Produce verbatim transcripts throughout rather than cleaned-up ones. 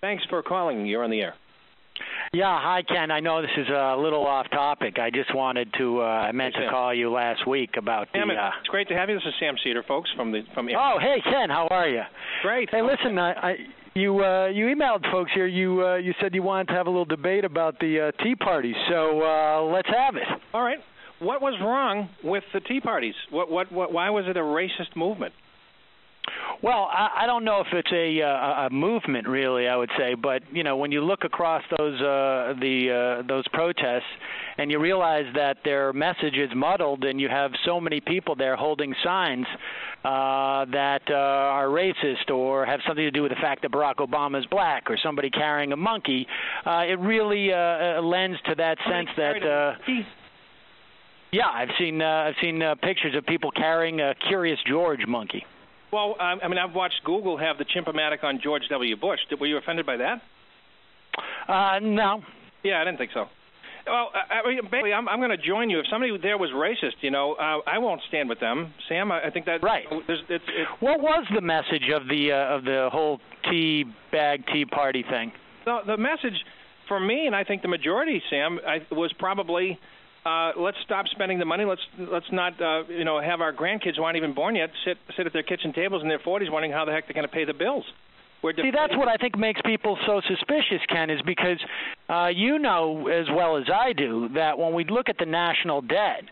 Thanks for calling. You're on the air. Yeah, hi, Ken. I know this is a little off topic. I just wanted to, uh, I meant hey, to call you last week about Sam, the... Uh, it's great to have you. This is Sam Seder, folks, from the... from. Oh, hey, Ken, how are you? Great. Hey, listen, I, I, you uh, you emailed folks here. You uh, you said you wanted to have a little debate about the uh, Tea Party, so uh, let's have it. All right. What was wrong with the Tea Parties? What, what, what, why was it a racist movement? Well, I, I don't know if it's a, uh, a movement, really. I would say, but you know, when you look across those uh, the uh, those protests, and you realize that their message is muddled, and you have so many people there holding signs uh, that uh, are racist or have something to do with the fact that Barack Obama is black, or somebody carrying a monkey, uh, it really uh, lends to that sense that. Uh, yeah, I've seen uh, I've seen uh, pictures of people carrying a Curious George monkey. Well, I mean, I've watched Google have the chimp-o-matic on George W. Bush. Were you offended by that? Uh, no. Yeah, I didn't think so. Well, I mean, basically, I'm, I'm going to join you. If somebody there was racist, you know, uh, I won't stand with them, Sam. I, I think that right. There's, it's, it's, what was the message of the uh, of the whole tea bag tea party thing? So the message for me, and I think the majority, Sam, I, was probably. Uh, let's stop spending the money. Let's let's not uh, you know have our grandkids who aren't even born yet sit sit at their kitchen tables in their forties, wondering how the heck they're going to pay the bills. We're See, that's what I think makes people so suspicious, Ken, is because uh, you know as well as I do that when we look at the national debt.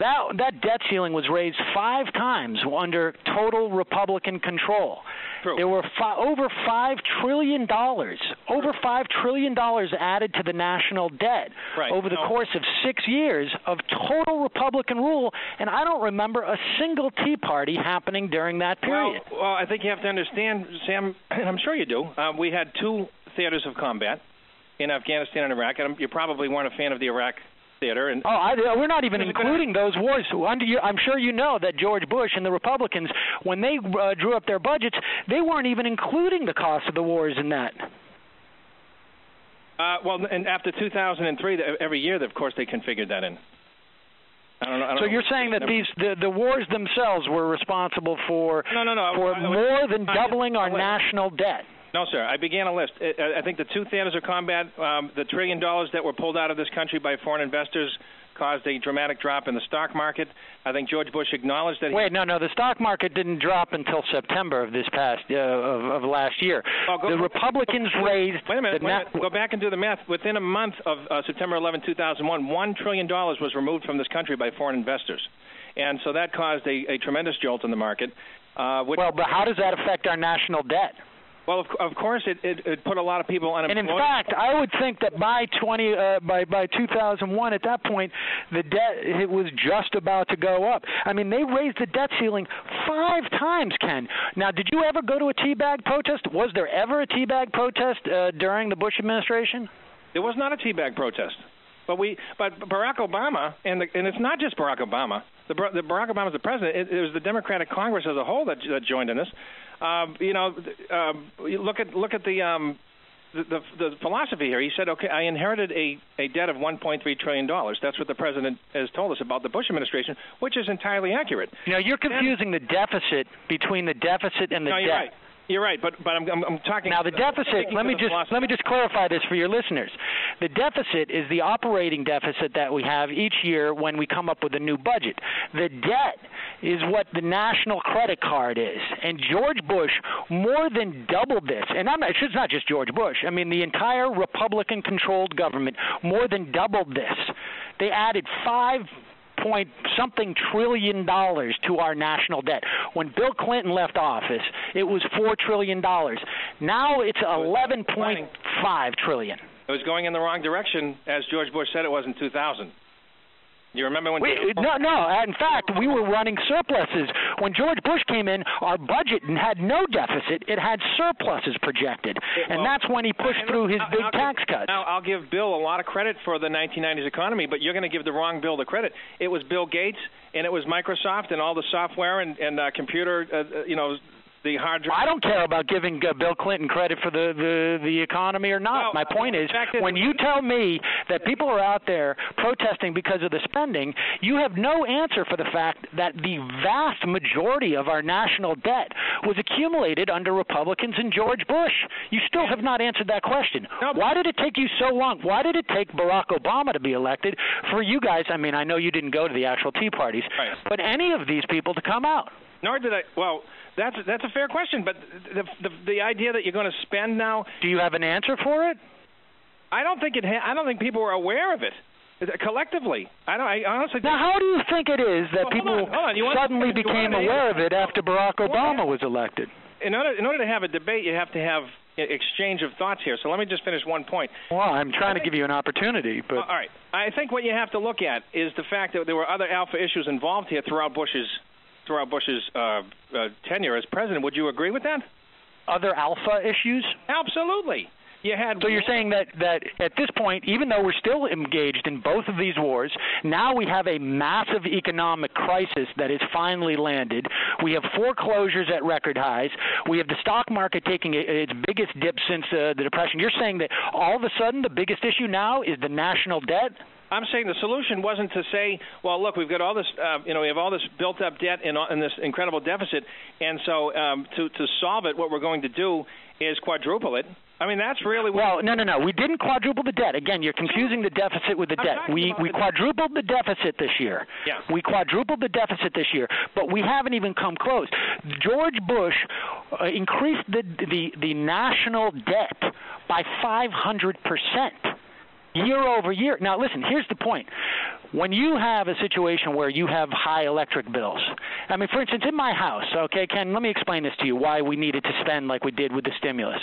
That, that debt ceiling was raised five times under total Republican control. True. There were fi over five trillion dollars, over five trillion dollars added to the national debt right. over the no. course of six years of total Republican rule, and I don't remember a single Tea Party happening during that period. Well, well I think you have to understand, Sam, and I'm sure you do, uh, we had two theaters of combat in Afghanistan and Iraq, and you probably weren't a fan of the Iraq theater and oh, I, we're not even including those wars. Under you, I'm sure you know that George Bush and the Republicans, when they uh, drew up their budgets, they weren't even including the cost of the wars in that. Uh, well, and after two thousand three, every year, of course, they configured that in. I don't know, I don't so know. You're saying that these the, the wars themselves were responsible for no, no, no. for I, I, more I, than doubling I, I, our I, national debt. No, sir. I began a list. I think the two theaters of combat, um, the trillion dollars that were pulled out of this country by foreign investors caused a dramatic drop in the stock market. I think George Bush acknowledged that. He Wait, no, no. The stock market didn't drop until September of this past uh, of, of last year. Oh, go, the Republicans go, go, raised. Wait a minute. Wait a minute. Go back and do the math. Within a month of uh, September eleventh two thousand one, one trillion dollars was removed from this country by foreign investors, and so that caused a, a tremendous jolt in the market. Uh, which well, but how does that affect our national debt? Well, of, of course, it, it, it put a lot of people unemployed. And in fact, I would think that by twenty uh, by by two thousand one, at that point, the debt it was just about to go up. I mean, they raised the debt ceiling five times, Ken. Now, did you ever go to a teabag protest? Was there ever a teabag protest uh, during the Bush administration? There was not a teabag protest, but we but Barack Obama and the, and it's not just Barack Obama. The, the Barack Obama was the president. It, it was the Democratic Congress as a whole that, that joined in this. Um, you know, um, look at look at the, um, the, the the philosophy here. He said, "Okay, I inherited a, a debt of one point three trillion dollars." That's what the president has told us about the Bush administration, which is entirely accurate. You know, you're confusing and, the deficit between the deficit and the no, debt. You're right. You're right, but but I'm I'm, I'm talking now. The deficit. Let me just philosophy. let me just clarify this for your listeners. The deficit is the operating deficit that we have each year when we come up with a new budget. The debt is what the national credit card is, and George Bush more than doubled this. And I'm not, it's not just George Bush. I mean, the entire Republican-controlled government more than doubled this. They added five. Point something trillion dollars to our national debt. When Bill Clinton left office, it was four trillion dollars. Now it's eleven point five trillion. It was going in the wrong direction, as George Bush said it was in two thousand. You remember when? We, no, no. In fact, we were running surpluses when George Bush came in. Our budget had no deficit; it had surpluses projected, it, and well, that's when he pushed I, through his I'll, big I'll tax give, cuts. Now, I'll give Bill a lot of credit for the nineteen nineties economy, but you're going to give the wrong Bill the credit. It was Bill Gates, and it was Microsoft, and all the software and and uh, computer, uh, you know, The hydro- I don't care about giving uh, Bill Clinton credit for the, the, the economy or not. Well, My point is, when you tell me that people are out there protesting because of the spending, you have no answer for the fact that the vast majority of our national debt was accumulated under Republicans and George Bush. You still have not answered that question. No, why did it take you so long? Why did it take Barack Obama to be elected? For you guys, I mean, I know you didn't go to the actual tea parties, right. but any of these people to come out. Nor did I. Well, that's that's a fair question, but the the, the idea that you're going to spend now. Do you have an answer for it? I don't think it. Ha- I don't think people are aware of it collectively. I don't. I honestly. Now, how do you think it is that well, people hold on, hold on. You suddenly became aware of it after Barack Obama was elected? In order in order to have a debate, you have to have an exchange of thoughts here. So let me just finish one point. Well, I'm trying think, to give you an opportunity, but all right. I think what you have to look at is the fact that there were other alpha issues involved here throughout Bush's. Throughout Bush's uh, uh, tenure as president. Would you agree with that? Other alpha issues? Absolutely. You had so you're saying that, that at this point, even though we're still engaged in both of these wars, now we have a massive economic crisis that has finally landed. We have foreclosures at record highs. We have the stock market taking its biggest dip since uh, the Depression. You're saying that all of a sudden the biggest issue now is the national debt? I'm saying the solution wasn't to say, well, look, we've got all this, uh, you know, we have all this built-up debt and, and this incredible deficit, and so um, to, to solve it, what we're going to do is quadruple it. I mean, that's really what well. No, no, no. We didn't quadruple the debt. Again, you're confusing the deficit with the I'm debt. We we quadrupled the deficit this year. Yeah. We quadrupled the deficit this year, but we haven't even come close. George Bush uh, increased the the the national debt by five hundred percent. Year over year. Now, listen, here's the point. When you have a situation where you have high electric bills, I mean, for instance, in my house, okay, Ken, let me explain this to you, why we needed to spend like we did with the stimulus.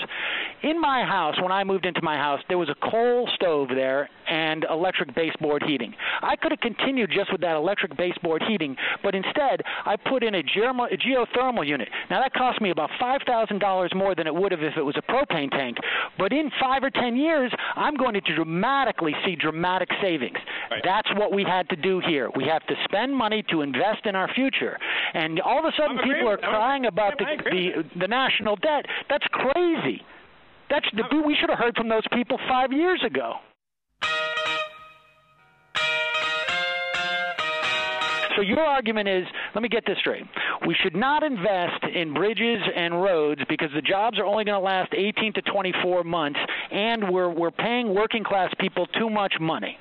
In my house, when I moved into my house, there was a coal stove there and electric baseboard heating. I could have continued just with that electric baseboard heating, but instead I put in a geothermal unit. Now, that cost me about five thousand dollars more than it would have if it was a propane tank, but in five or ten years, I'm going to dramatically see dramatic savings. Right. That's what we had to do here. We have to spend money to invest in our future. And all of a sudden, people are crying about the, the the national debt. That's crazy. That's the, we should have heard from those people five years ago. So your argument is, let me get this straight, we should not invest in bridges and roads because the jobs are only going to last eighteen to twenty-four months, and we're, we're paying working class people too much money.